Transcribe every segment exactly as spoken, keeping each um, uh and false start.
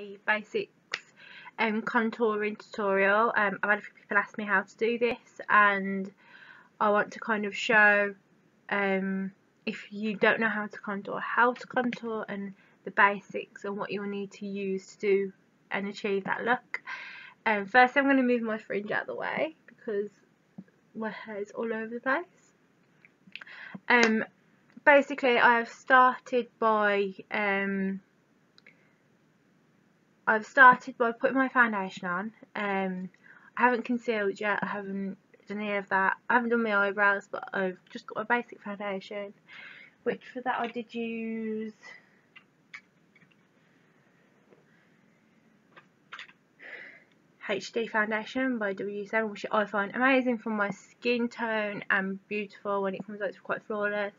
a basics um, contouring tutorial. Um, I've had a few people ask me how to do this, and I want to kind of show um, if you don't know how to contour, how to contour and the basics and what you'll need to use to do and achieve that look. Um, first I'm going to move my fringe out of the way because my hair is all over the place. Um, basically I've started by um, I've started by putting my foundation on. um, I haven't concealed yet, I haven't done any of that, I haven't done my eyebrows, but I've just got my basic foundation, which for that I did use H D Foundation by W seven, which I find amazing for my skin tone and beautiful when it comes out. It's quite flawless,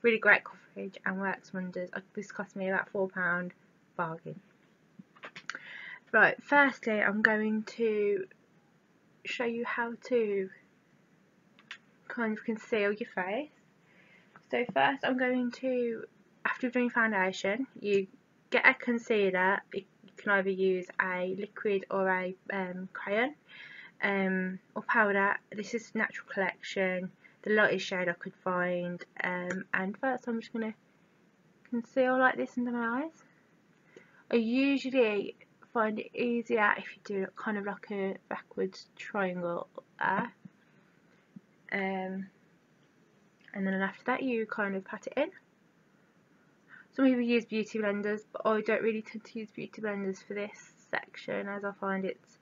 really great coverage and works wonders. This cost me about four pounds, bargain. Right, firstly I'm going to show you how to kind of conceal your face. So first I'm going to, after doing foundation, you get a concealer. It You can either use a liquid or a um, crayon um, or powder. This is Natural Collection, the lightest shade I could find. Um, and first I'm just going to conceal like this under my eyes. I usually find it easier if you do kind of like a backwards triangle there. Um, and then after that you kind of pat it in. Some people use beauty blenders, but I don't really tend to use beauty blenders for this section, as I find it's,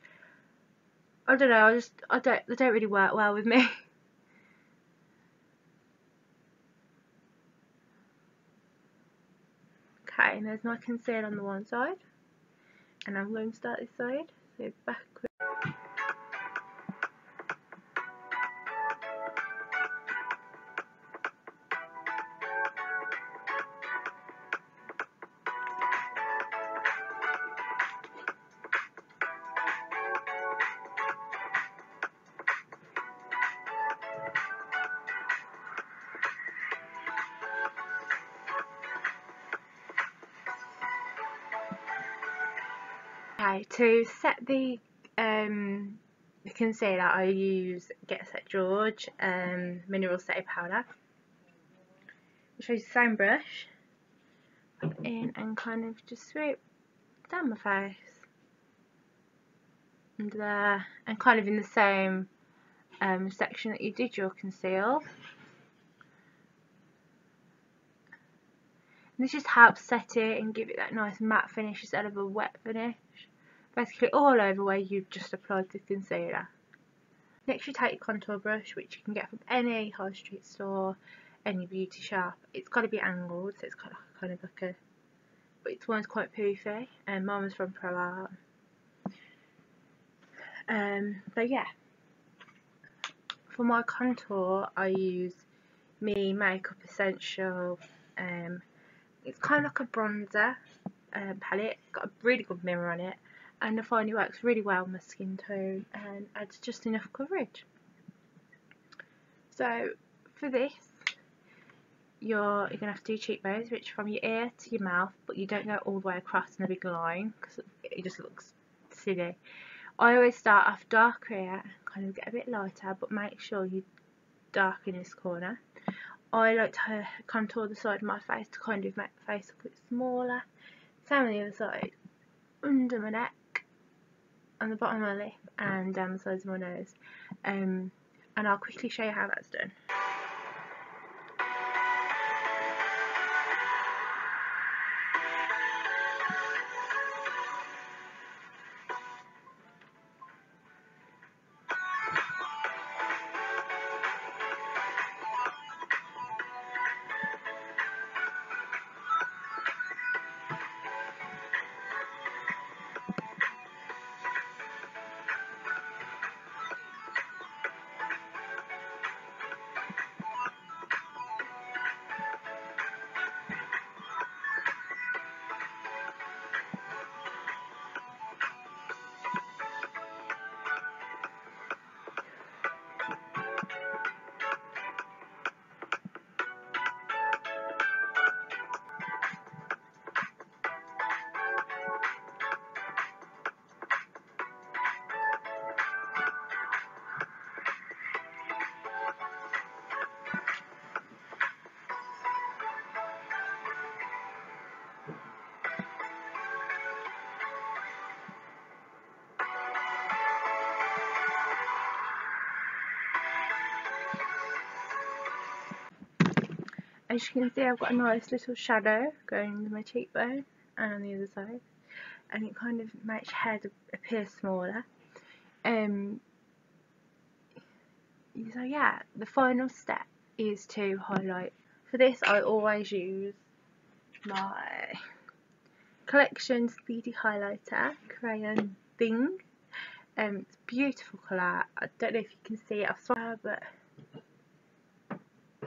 I don't know, I just, I don't, they don't really work well with me. Okay, and there's my concealer on the one side, and I'm going to start this side, so backwards. Okay, to set the, um, the concealer I use Get Set George um, Mineral Setting Powder, which I use the same brush, put it in and kind of just swoop down my face and there, and kind of in the same um, section that you did your conceal. And this just helps set it and give it that nice matte finish instead of a wet finish. Basically all over where you've just applied the concealer. Next you take your contour brush, which you can get from any high street store, any beauty shop. It's got to be angled, so it's kind of, kind of like a, but it's one's quite poofy, and mine was from Pro Art. Um, but yeah, for my contour I use Me Makeup Essential. Um, it's kind of like a bronzer uh, palette. It's got a really good mirror on it. And I find it works really well with my skin tone and adds just enough coverage. So for this, you're, you're going to have to do cheekbones, which from your ear to your mouth, but you don't go all the way across in a big line because it just looks silly. I always start off dark here, kind of get a bit lighter, but make sure you darken this corner. I like to contour the side of my face to kind of make the face look a bit smaller. Same on the other side, under my neck, on the bottom of my lip and down the sides of my nose, um, and I'll quickly show you how that's done. As you can see, I've got a nice little shadow going into my cheekbone and on the other side, and it kind of makes your head appear smaller. Um, so yeah, the final step is to highlight. For this, I always use my Collection Speedy Highlighter crayon thing. Um, it's a beautiful colour. I don't know if you can see it, I swear, but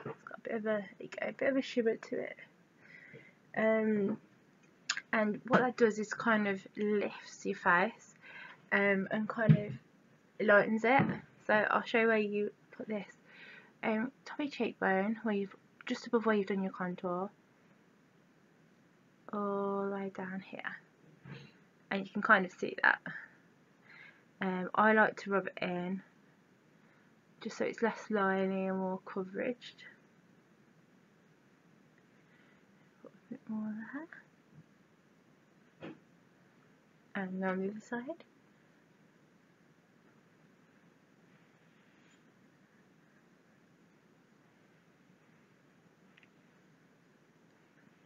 it's got a bit of a, a bit of a shimmer to it. Um, and what that does is kind of lifts your face um, and kind of lightens it. So I'll show you where you put this. Um, top of your cheekbone, where you've just above where you've done your contour, all the way down here, and you can kind of see that. Um, I like to rub it in just so it's less liney and more coverage. Put a bit more there, and on the other side.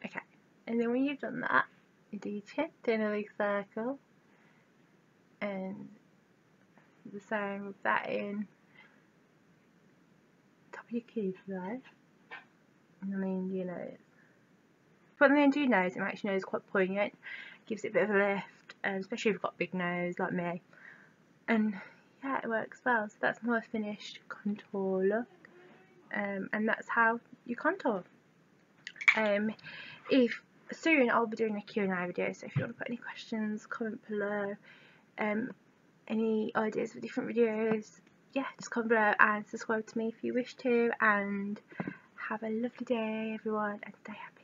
Okay, and then when you've done that, you do your chin, do another big circle, and the same with that in top of your cupid eye. I mean, you know, put them into your nose. It makes your nose quite poignant, gives it a bit of a lift, um, especially if you've got a big nose like me. And yeah, it works well. So that's my finished contour look, um, and that's how you contour. Um, if soon I'll be doing a Q and A video, so if you want to put any questions, comment below. Um, Any ideas for different videos, yeah, just comment below and subscribe to me if you wish to. And have a lovely day, everyone, and stay happy.